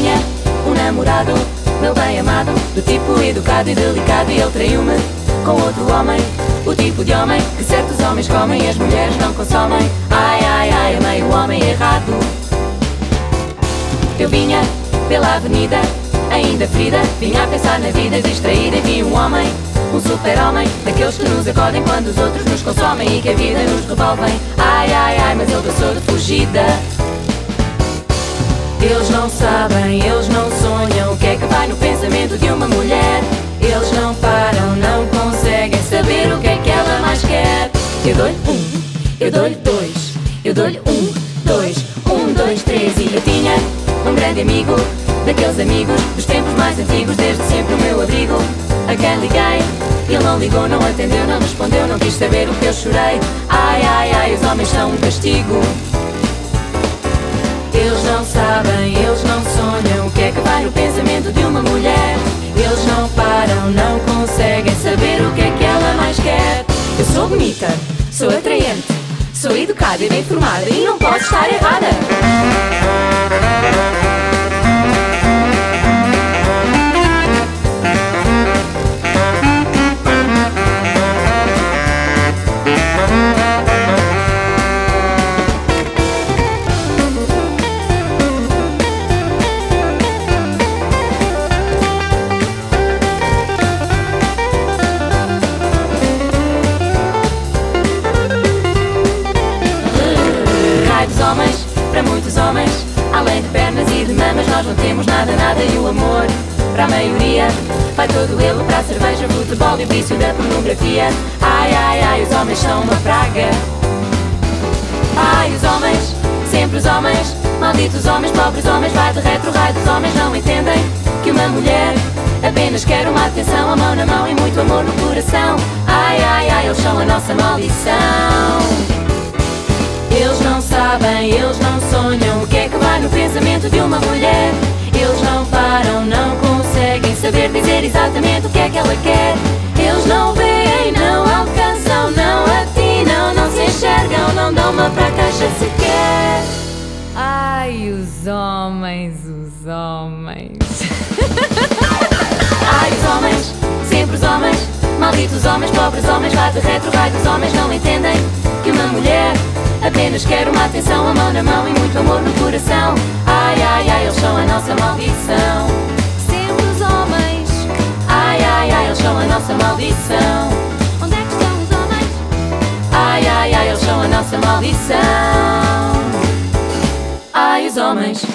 tinha um namorado, meu bem amado, do tipo educado e delicado. E ele traiu-me com outro homem, o tipo de homem que certos homens comem e as mulheres não consomem. Ai, ai, ai, amei o homem errado. Eu vinha pela avenida, ainda ferida, vinha a pensar na vida distraída e vi um homem, um super-homem, daqueles que nos acordem quando os outros nos consomem e que a vida nos revolvem. Ai, ai, ai, mas ele passou de fugida. Eles não sabem, eles não sonham o que é que vai no pensamento de uma mulher. Eles não param, não conseguem saber o que é que ela mais quer. Eu dou-lhe um, eu dou-lhe dois, eu dou-lhe um, dois, três. E eu tinha um grande amigo, daqueles amigos dos tempos mais antigos, desde sempre o meu abrigo, a quem liguei. Ele não ligou, não atendeu, não respondeu, não quis saber o que eu chorei. Ai, ai, ai, os homens são um castigo. Eles não sabem, eles não sonham o que é que vai no pensamento de uma mulher. Eles não param, não conseguem saber o que é que ela mais quer. Eu sou bonita, sou atraente, sou educada e bem formada e não posso estar errada. Além de pernas e de mamas, nós não temos nada, nada. E o amor, para a maioria, vai todo ele para a cerveja, futebol e o vício da pornografia. Ai, ai, ai, os homens são uma praga. Ai, os homens, sempre os homens, malditos homens, pobres homens, vai de retro, raio dos homens. Não entendem que uma mulher apenas quer uma atenção, a mão na mão e muito amor no coração. Ai, ai, ai, eles são a nossa maldição. Eles não sabem, eles não sonham o que é que vai no pensamento de uma mulher. Eles não param, não conseguem saber dizer exatamente o que é que ela quer. Eles não veem, não alcançam, não atinam, não se enxergam, não dão uma para a caixa sequer. Ai, os homens, os homens. Ai, os homens, sempre os homens, malditos homens, pobres homens, vai de retro, vai dos homens. Não entendem que uma mulher apenas quero uma atenção, a mão na mão e muito amor no coração. Ai, ai, ai, eles são a nossa maldição. Sempre os homens. Ai, ai, ai, eles são a nossa maldição. Onde é que estão os homens? Ai, ai, ai, eles são a nossa maldição. Ai, os homens.